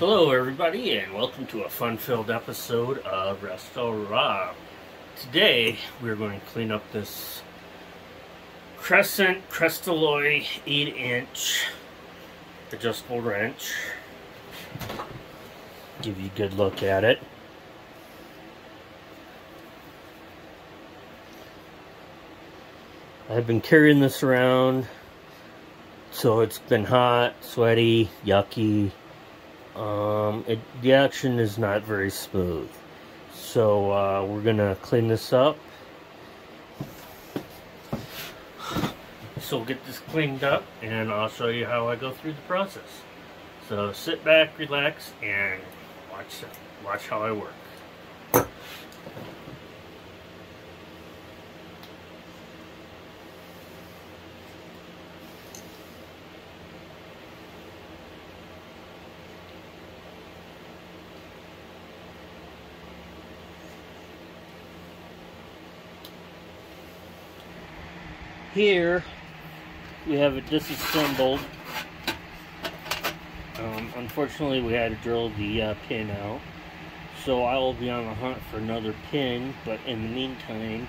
Hello everybody, and welcome to a fun-filled episode of Resto-Rob. Today we're going to clean up this Crescent Crestoloy 8-inch adjustable wrench. Give you a good look at it. I've been carrying this around, so it's been hot, sweaty, yucky. The action is not very smooth, so we're gonna clean this up. So we'll get this cleaned up and I'll show you how I go through the process. So sit back, relax, and watch how I work. Here we have it disassembled. Unfortunately, we had to drill the pin out, so I will be on the hunt for another pin. But in the meantime,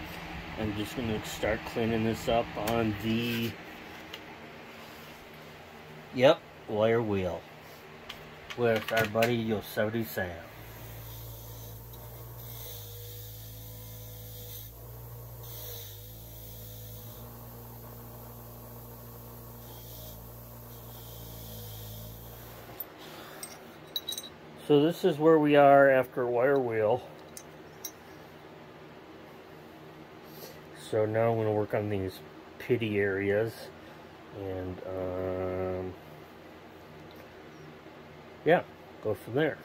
I'm just going to start cleaning this up on the wire wheel with our buddy Yosemite Sam. So this is where we are after wire wheel. So now I'm going to work on these pitty areas, and yeah, go from there.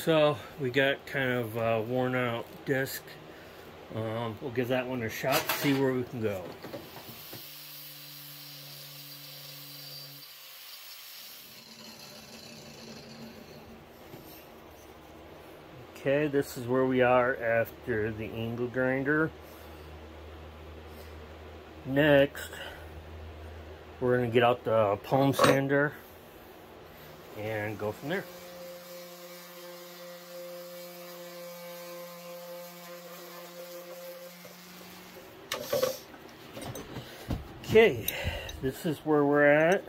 So we got kind of a worn out disc. We'll give that one a shot, see where we can go. Okay, this is where we are after the angle grinder. Next, we're going to get out the palm sander and go from there. Okay, this is where we're at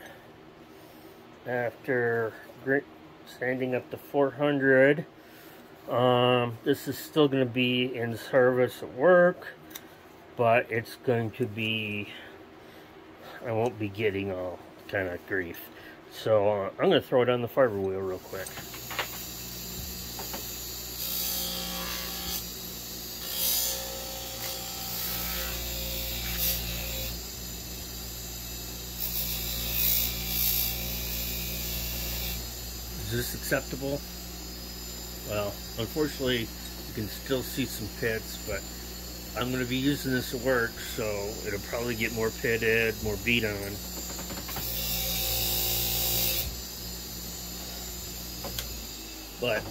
after sanding up the 400. This is still going to be in service at work, but it's going to be, I won't be getting all kind of grief. So I'm going to throw it on the fiber wheel real quick. Is this acceptable? Well, unfortunately, you can still see some pits, but I'm going to be using this at work, so it'll probably get more pitted, more beat on. But,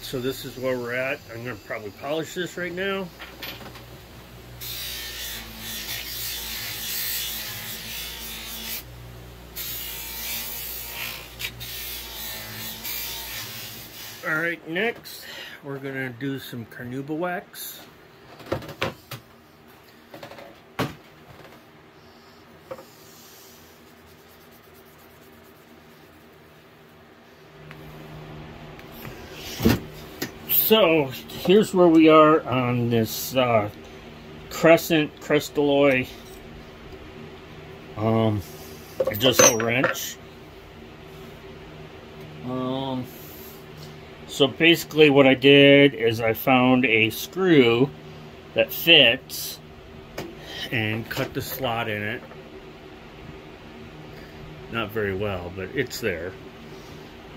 so this is where we're at. I'm going to probably polish this right now. Alright, next we're going to do some carnauba wax. So here's where we are on this Crescent Crestoloy adjustable wrench. So basically what I did is I found a screw that fits and cut the slot in it. Not very well, but it's there.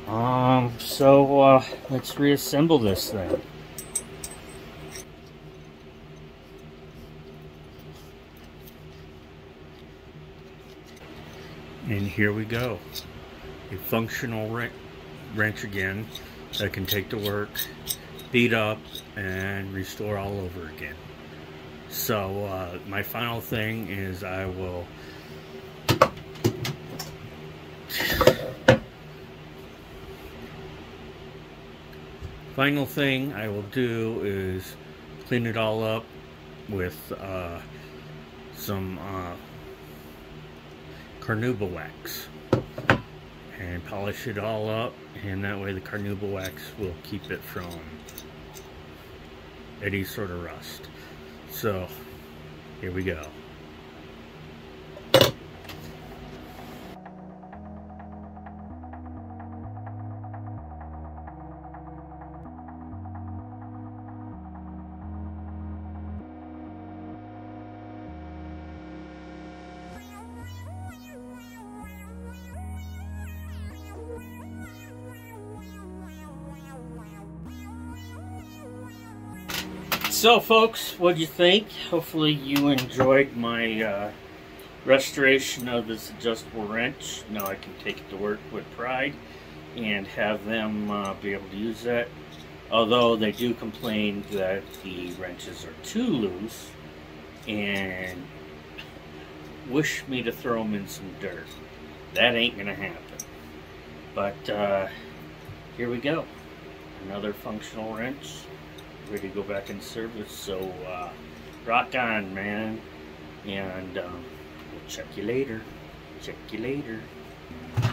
So let's reassemble this thing. And here we go. A functional wrench again. I can take to work, beat up, and restore all over again. So my final thing is I will final thing I will do is clean it all up with some carnauba wax and polish it all up, and that way the carnauba wax will keep it from any sort of rust. So here we go. So folks, what do you think? Hopefully you enjoyed my restoration of this adjustable wrench. Now I can take it to work with pride and have them be able to use that. Although they do complain that the wrenches are too loose and wish me to throw them in some dirt. That ain't gonna happen. But here we go. Another functional wrench. Ready to go back in service, so rock on, man, and we'll check you later.